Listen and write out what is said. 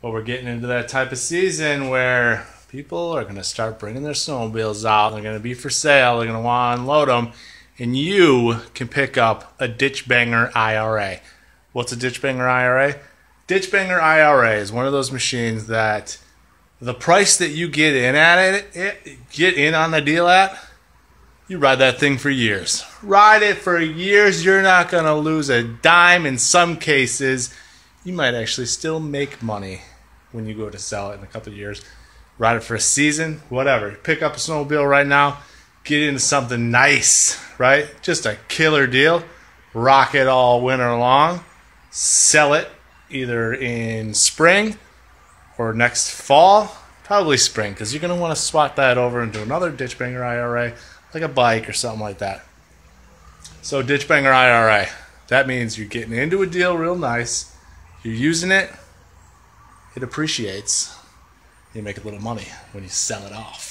But we're getting into that type of season where people are going to start bringing their snowmobiles out. They're going to be for sale. They're going to want to unload them. And you can pick up a Ditch Banger IRA. What's a Ditch Banger IRA? Ditch Banger IRA is one of those machines that the price that you get in on the deal at, you ride that thing for years. Ride it for years. You're not going to lose a dime. In some cases, you might actually still make money when you go to sell it in a couple of years. Ride it for a season, whatever. Pick up a snowmobile right now, get into something nice, right? Just a killer deal. Rock it all winter long. Sell it either in spring or next fall. Probably spring, because you're going to want to swap that over into another Ditch Banger IRA, like a bike or something like that. So Ditch Banger IRA, that means you're getting into a deal real nice. You're using it. It appreciates. You make a little money when you sell it off.